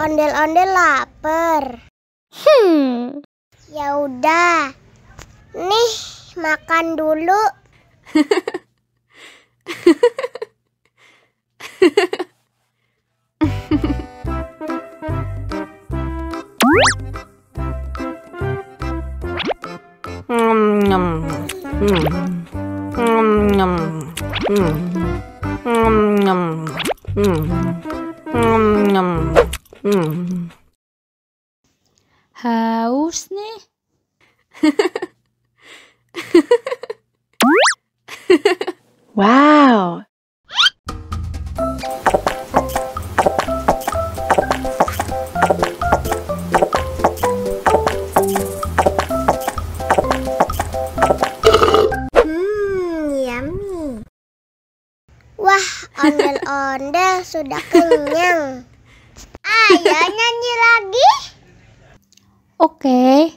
Ondel-ondel lapar. Ya udah. Nih, makan dulu. Haus nih. Wow. Yummy. Wah, ondel-ondel sudah kenyang. Ayo nyanyi lagi. Oke.